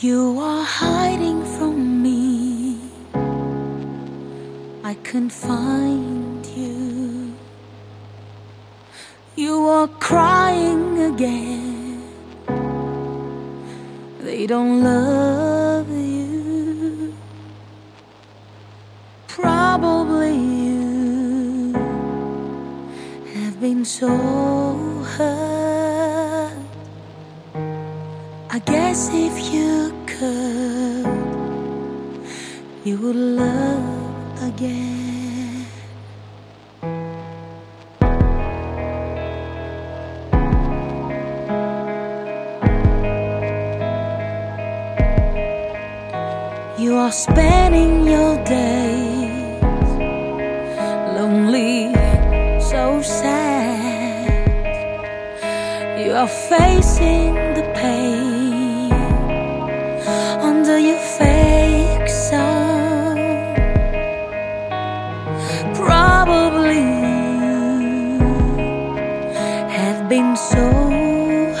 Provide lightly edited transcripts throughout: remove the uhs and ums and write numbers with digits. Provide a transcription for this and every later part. You are hiding from me. I can find you. You are crying again. They don't love you. Probably you have been so hurt. I guess if you could, you would love again. You are spending your days lonely, so sad. You are facing the pain under your fake sun. Probably you have been so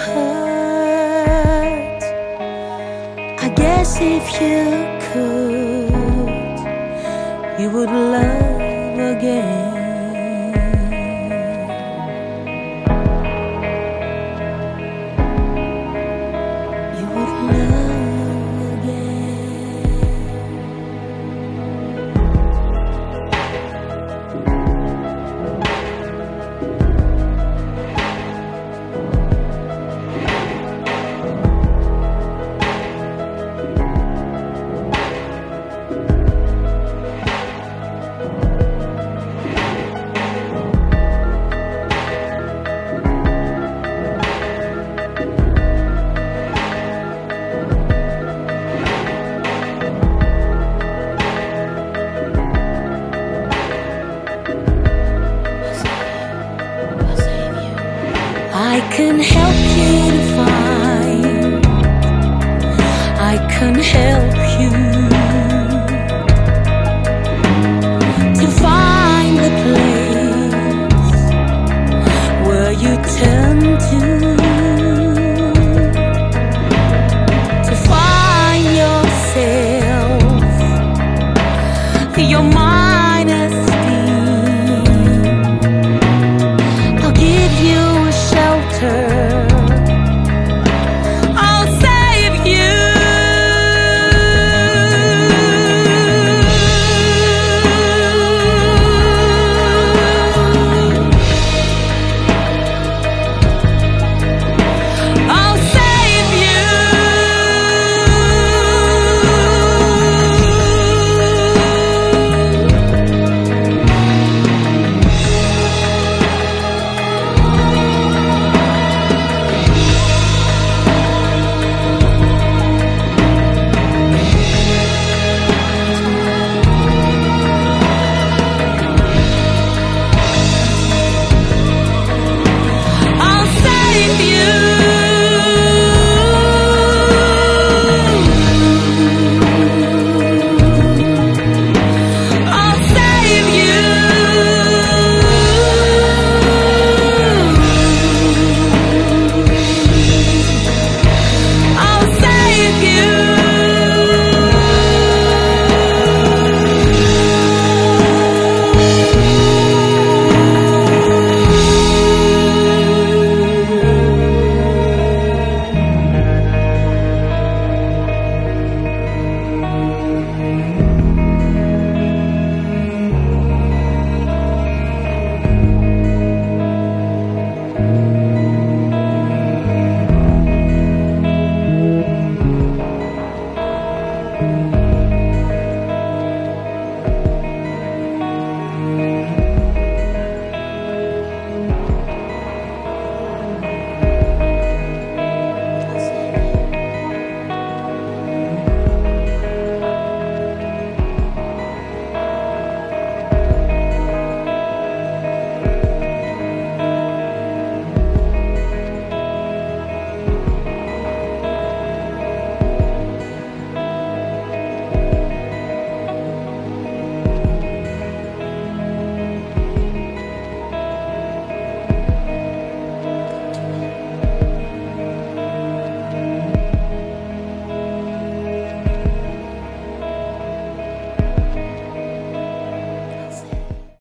hurt. I guess if you could, you would love again. I can help you.